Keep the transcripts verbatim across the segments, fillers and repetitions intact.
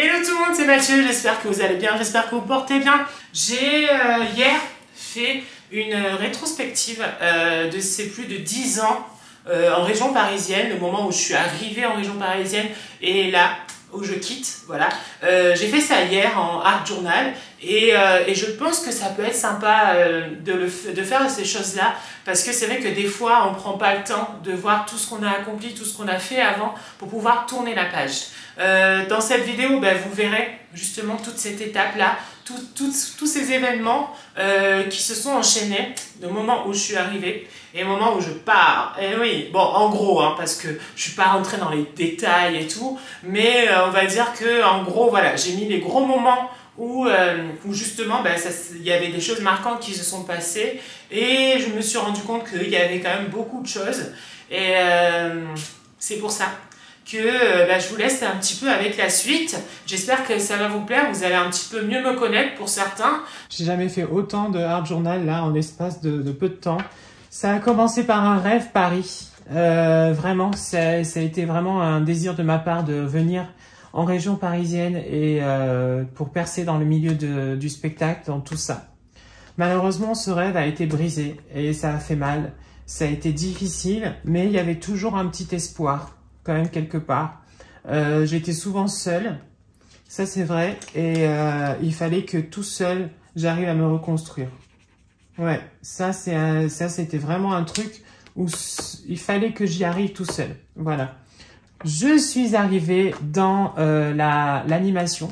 Hello tout le monde, c'est Mathieu, j'espère que vous allez bien, j'espère que vous portez bien. J'ai euh, hier fait une rétrospective euh, de ces plus de dix ans euh, en région parisienne, le moment où je suis arrivée en région parisienne et là où je quitte, voilà. Euh, j'ai fait ça hier en art journal et, euh, et je pense que ça peut être sympa euh, de, le de faire ces choses-là parce que c'est vrai que des fois on ne prend pas le temps de voir tout ce qu'on a accompli, tout ce qu'on a fait avant pour pouvoir tourner la page. Euh, dans cette vidéo, ben, vous verrez justement toute cette étape-là, tous ces événements euh, qui se sont enchaînés, le moment où je suis arrivée et le moment où je pars. Et oui, bon, en gros, hein, parce que je suis pas rentrée dans les détails et tout, mais euh, on va dire que, en gros, voilà, j'ai mis les gros moments où, euh, où justement, ben, ça, il y avait des choses marquantes qui se sont passées et je me suis rendu compte qu'il y avait quand même beaucoup de choses. Et euh, c'est pour ça que bah, je vous laisse un petit peu avec la suite. J'espère que ça va vous plaire, vous allez un petit peu mieux me connaître pour certains. J'ai jamais fait autant de art journal là en l'espace de, de peu de temps. Ça a commencé par un rêve Paris. Euh, vraiment, ça, ça a été vraiment un désir de ma part de venir en région parisienne et euh, pour percer dans le milieu de, du spectacle, dans tout ça. Malheureusement, ce rêve a été brisé et ça a fait mal. Ça a été difficile, mais il y avait toujours un petit espoir. Quand même quelque part. Euh, J'étais souvent seule, ça c'est vrai, et euh, il fallait que tout seul, j'arrive à me reconstruire. Ouais, ça c'était vraiment un truc où il fallait que j'y arrive tout seul. Voilà. Je suis arrivée dans euh, la l'animation.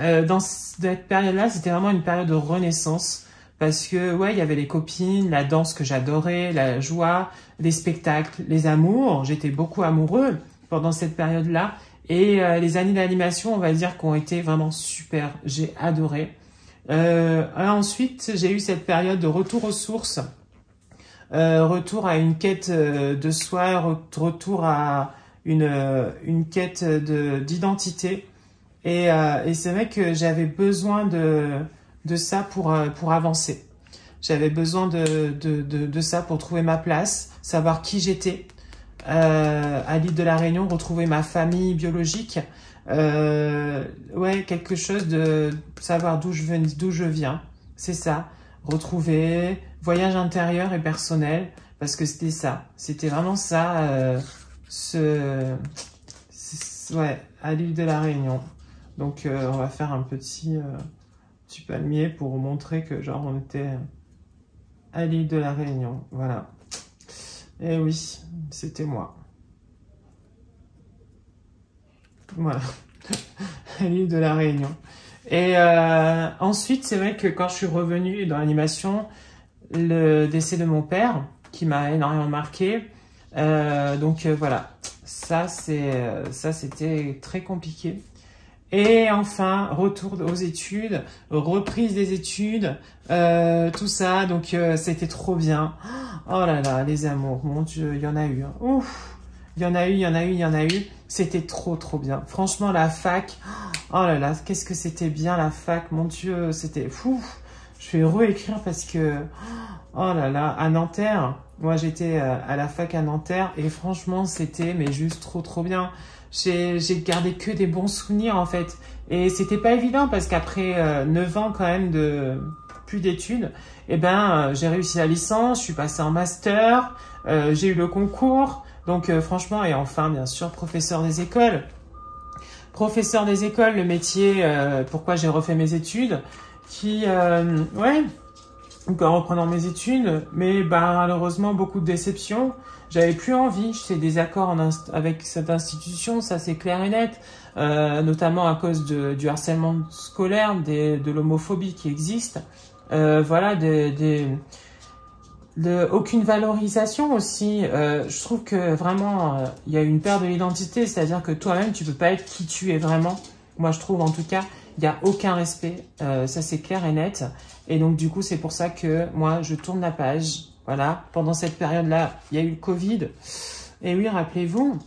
Euh, dans cette période-là, c'était vraiment une période de renaissance. Parce que, ouais, il y avait les copines, la danse que j'adorais, la joie, les spectacles, les amours. J'étais beaucoup amoureux pendant cette période-là. Et euh, les années d'animation, on va dire, qu'ont été vraiment super. J'ai adoré. Euh, ensuite, j'ai eu cette période de retour aux sources. Euh, retour à une quête de soi, retour à une, une quête d'identité. Et, euh, et c'est vrai que j'avais besoin de... de ça pour, pour avancer. J'avais besoin de, de, de, de ça pour trouver ma place, savoir qui j'étais euh, à l'île de la Réunion, retrouver ma famille biologique, euh, ouais, quelque chose de savoir d'où je, d'où je viens, c'est ça, retrouver voyage intérieur et personnel, parce que c'était ça, c'était vraiment ça, euh, ce, ce, ouais, à l'île de la Réunion. Donc euh, on va faire un petit... Euh, palmier pour vous montrer que genre on était à l'île de la Réunion, voilà. Et oui, c'était moi. Voilà, à l'île de la Réunion. Et euh, ensuite, c'est vrai que quand je suis revenue dans l'animation, le décès de mon père, qui m'a énormément marqué, euh, donc euh, voilà, ça c'est ça c'était très compliqué. Et enfin, retour aux études, reprise des études, euh, tout ça. Donc, euh, c'était trop bien. Oh là là, les amours, mon Dieu, il y en a eu. Hein. Ouf, il y en a eu, il y en a eu, il y en a eu. C'était trop, trop bien. Franchement, la fac, oh là là, qu'est-ce que c'était bien la fac, mon Dieu. C'était fou. Je vais réécrire parce que, oh là là, à Nanterre. Moi, j'étais à la fac à Nanterre et franchement, c'était mais juste trop, trop bien. J'ai gardé que des bons souvenirs, en fait. Et c'était pas évident parce qu'après euh, neuf ans, quand même, de plus d'études, eh ben, euh, j'ai réussi la licence, je suis passée en master, euh, j'ai eu le concours. Donc, euh, franchement, et enfin, bien sûr, professeur des écoles. Professeur des écoles, le métier, euh, pourquoi j'ai refait mes études, qui, euh, ouais... Donc en reprenant mes études, mais bah, malheureusement beaucoup de déceptions. J'avais plus envie, j'étais désaccord en avec cette institution, ça c'est clair et net, euh, notamment à cause de, du harcèlement scolaire, des, de l'homophobie qui existe. Euh, voilà, des, des, de, aucune valorisation aussi. Euh, je trouve que vraiment il euh, y a une perte de l'identité, c'est-à-dire que toi-même tu peux pas être qui tu es vraiment. Moi je trouve en tout cas. Il n'y a aucun respect, euh, ça c'est clair et net. Et donc du coup, c'est pour ça que moi, je tourne la page. Voilà, pendant cette période-là, il y a eu le Covid. Et oui, rappelez-vous.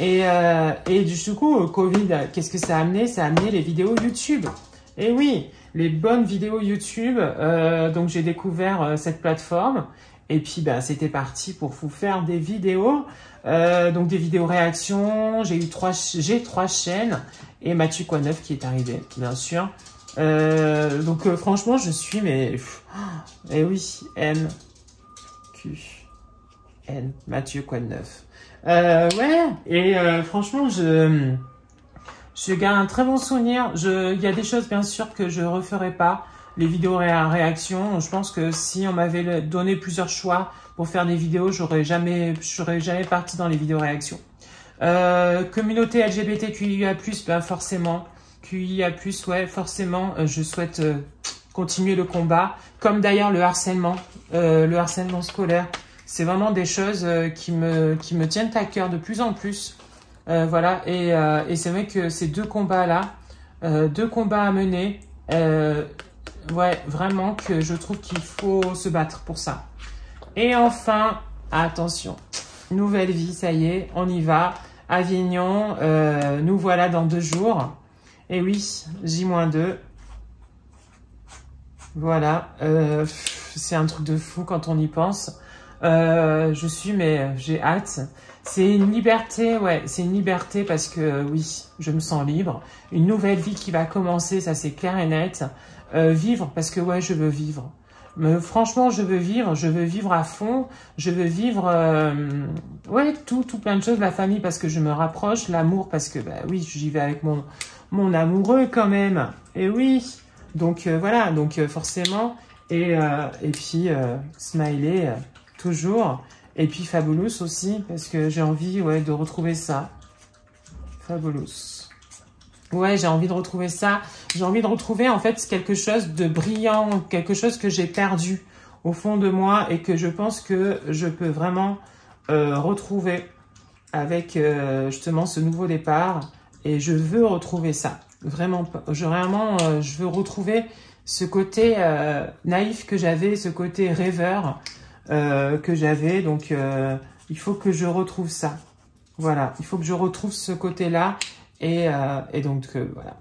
Et, euh, et du coup, Covid, qu'est-ce que ça a amené? Ça a amené les vidéos YouTube. Et oui, les bonnes vidéos YouTube. Euh, donc j'ai découvert euh, cette plateforme. Et puis, ben, c'était parti pour vous faire des vidéos. Euh, donc, des vidéos réactions. J'ai eu trois, j'ai trois chaînes. Et Mathieu Quoi de Neuf qui est arrivé, bien sûr. Euh, donc, euh, franchement, je suis, mais... Et oui, M, Q, N, Mathieu Quoi de Neuf. Euh, ouais, et euh, franchement, je... Je garde un très bon souvenir. Je, il y a des choses, bien sûr, que je referai pas. Les vidéos ré réactions, je pense que si on m'avait donné plusieurs choix pour faire des vidéos, j'aurais jamais, j'aurais jamais parti dans les vidéos réactions. Euh, communauté L G B T Q I A plus, ben forcément, Q I A plus, ouais, forcément, euh, je souhaite euh, continuer le combat. Comme d'ailleurs le harcèlement, euh, le harcèlement scolaire. C'est vraiment des choses euh, qui me, qui me tiennent à cœur de plus en plus. Euh, voilà, et, euh, et c'est vrai que ces deux combats-là, euh, deux combats à mener, euh, ouais, vraiment que je trouve qu'il faut se battre pour ça. Et enfin, attention, nouvelle vie, ça y est, on y va. Avignon, euh, nous voilà dans deux jours. Et oui, J moins deux. Voilà, euh, c'est un truc de fou quand on y pense. Euh, je suis, mais j'ai hâte. C'est une liberté, ouais, c'est une liberté parce que, oui, je me sens libre. Une nouvelle vie qui va commencer, ça c'est clair et net. Euh, vivre, parce que, ouais, je veux vivre. Mais franchement, je veux vivre, je veux vivre à fond. Je veux vivre, euh, ouais, tout, tout plein de choses. La famille, parce que je me rapproche. L'amour, parce que, bah oui, j'y vais avec mon, mon amoureux quand même. Et oui, donc euh, voilà, donc euh, forcément. Et, euh, et puis, euh, smiley, euh, toujours. Et puis Fabulous aussi, parce que j'ai envie, ouais, de retrouver ça. Fabulous. Ouais, j'ai envie de retrouver ça. J'ai envie de retrouver, en fait, quelque chose de brillant, quelque chose que j'ai perdu au fond de moi et que je pense que je peux vraiment euh, retrouver avec, euh, justement, ce nouveau départ. Et je veux retrouver ça. Vraiment, je, vraiment, euh, je veux retrouver ce côté euh, naïf que j'avais, ce côté rêveur. Euh, que j'avais, donc euh, il faut que je retrouve ça. Voilà, il faut que je retrouve ce côté-là et, euh, et donc euh, voilà.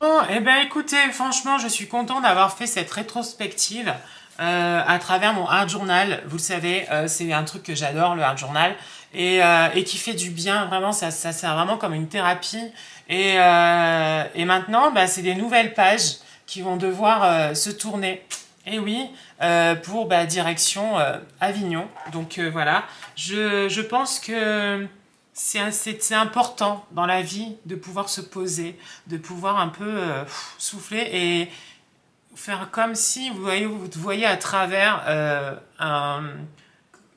Bon, et eh ben écoutez, franchement, je suis content d'avoir fait cette rétrospective euh, à travers mon art journal. Vous le savez, euh, c'est un truc que j'adore, le art journal, et, euh, et qui fait du bien. Vraiment, ça, ça sert vraiment comme une thérapie. Et, euh, et maintenant, bah, c'est des nouvelles pages qui vont devoir euh, se tourner. Et oui, euh, pour bah, direction euh, Avignon. Donc euh, voilà, je, je pense que c'est important dans la vie de pouvoir se poser, de pouvoir un peu euh, souffler et faire comme si vous voyez, vous voyez à travers euh, un,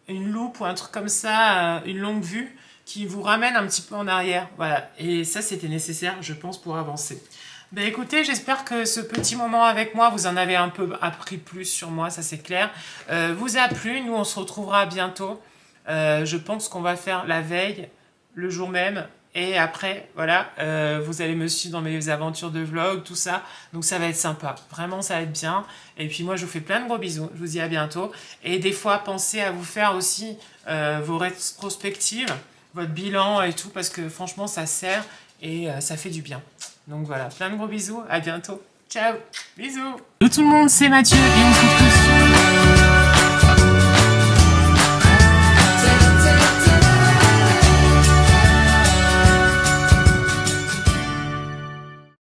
une loupe ou un truc comme ça, une longue vue qui vous ramène un petit peu en arrière. Voilà, et ça c'était nécessaire, je pense, pour avancer. Ben écoutez, j'espère que ce petit moment avec moi, vous en avez un peu appris plus sur moi, ça c'est clair. Euh, vous a plu, nous on se retrouvera bientôt. Euh, je pense qu'on va faire la veille, le jour même, et après, voilà, euh, vous allez me suivre dans mes aventures de vlog, tout ça. Donc ça va être sympa, vraiment ça va être bien. Et puis moi je vous fais plein de gros bisous, je vous dis à bientôt. Et des fois, pensez à vous faire aussi euh, vos rétrospectives, votre bilan et tout, parce que franchement ça sert et euh, ça fait du bien. Donc voilà, plein de gros bisous, à bientôt, ciao, bisous. Tout le monde, c'est Mathieu et on se retrouve.